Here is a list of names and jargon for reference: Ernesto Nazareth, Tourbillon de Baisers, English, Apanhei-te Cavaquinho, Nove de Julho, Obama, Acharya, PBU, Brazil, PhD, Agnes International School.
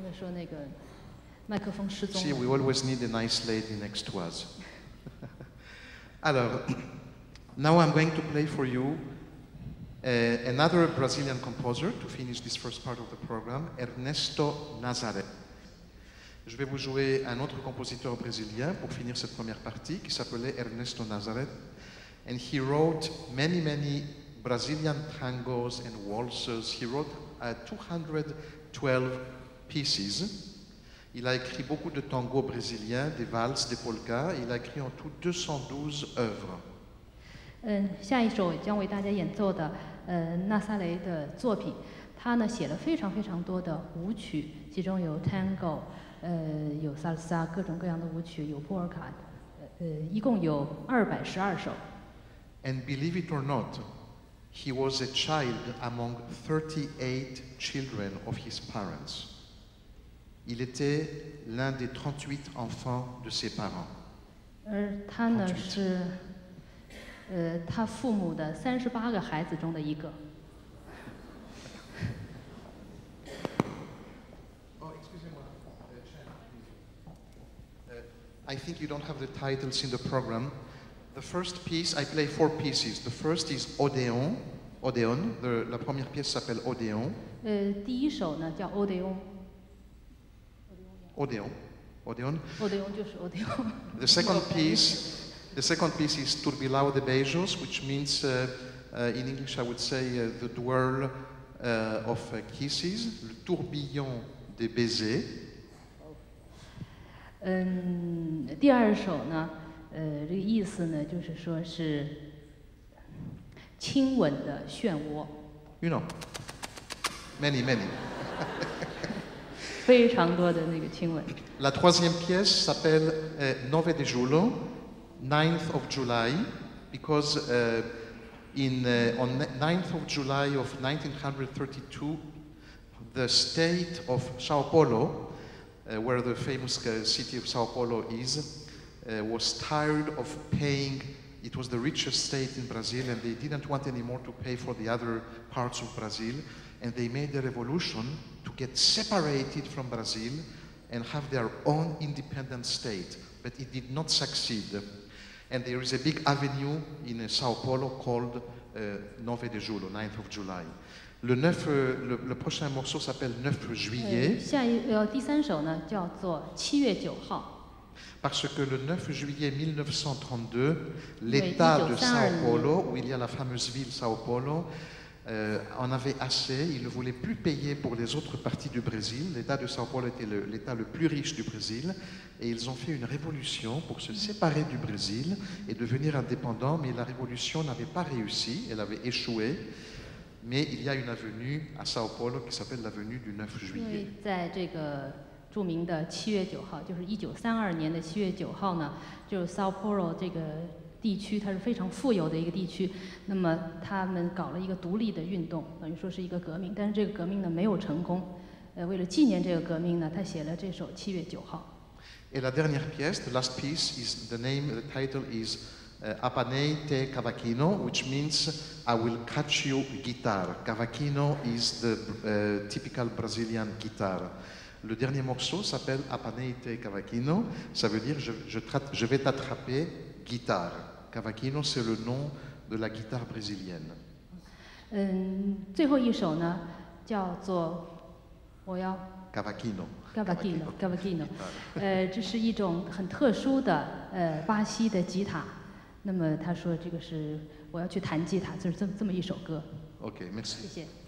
刚才说那个麦克风失踪了。See, we always need a nice lady next to us. Alors, now I'm going to play for you another Brazilian composer to finish this first part of the program, Ernesto Nazareth. Je vais vous jouer un autre compositeur brésilien pour finir cette première partie qui s'appelait Ernesto Nazareth. And he wrote many, many Brazilian tangos and waltzes. He wrote 212 pieces. Il a écrit beaucoup de tangos brésiliens, des valses, des polkas. Il a écrit en tout 212 œuvres. 下一首将为大家演奏的纳萨雷的作品，他呢写了非常非常多的舞曲，其中有 tango， 有 salsa， 各种各样的舞曲，有波尔卡，一共有212首。 And believe it or not, he was a child among 38 children of his parents. Il était l'un des 38 enfants de ses parents. 而他呢是他父母的38个孩子中的一个。Oh, excusez-moi. I think you don't have the titles in the program. The first piece, I play 4 pieces. The first is Odeon. Odeon. La première pièce s'appelle Odeon. 第一首呢叫 Odeon. Odeon. Odeon. Odeon 就是 Odeon. The second piece is Tourbillon de Baisers, which means, in English, I would say the Duel of Kisses. Le Tourbillon des Baisers. 第二首呢？ 这个意思呢，就是说是亲吻的漩涡。You know, many, many. 非常多的那个亲吻。La troisième pièce s'appelle Nove de Julho, 9th of July, because on 9th of July of 1932, the state of São Paulo, where the famous city of São Paulo is. Was tired of paying. It was the richest state in Brazil, and they didn't want anymore to pay for the other parts of Brazil, and they made a revolution to get separated from Brazil and have their own independent state. But it did not succeed. And there is a big avenue in Sao Paulo called 9 de Julho, 9th of July. Le prochain morceau s'appelle 9 juillet. 第三首呢叫做7月9号。 Parce que le 9 juillet 1932, l'État de Sao Paulo, où il y a la fameuse ville Sao Paulo, en avait assez. Il ne voulait plus payer pour les autres parties du Brésil. L'État de Sao Paulo était l'État le plus riche du Brésil. Et ils ont fait une révolution pour se séparer du Brésil et devenir indépendants. Mais la révolution n'avait pas réussi, elle avait échoué. Mais il y a une avenue à Sao Paulo qui s'appelle l'avenue du 9 juillet. 著名的7月9号，就是1932年的7月9号呢，就是 Sao Paulo 这个地区，它是非常富有的一个地区。那么他们搞了一个独立的运动，等于说是一个革命，但是这个革命呢没有成功。为了纪念这个革命呢，他写了这首7月9号。Et la dernière pièce, the last piece, is the name. The title is Apanhei-te Cavaquinho, which means I will catch you guitar. Cavaquinho is the typical Brazilian guitar. Le dernier morceau s'appelle Apanhei-te Cavaquinho, ça veut dire je vais t'attraper guitare. Cavaquinho, c'est le nom de la guitare brésilienne. 最后一首呢叫做我要 Cavaquinho. Cavaquinho, Cavaquinho. 这是一种很特殊的巴西的吉他。那么他说这个是我要去弹吉他，就是这么一首歌。OK, merci. 谢谢。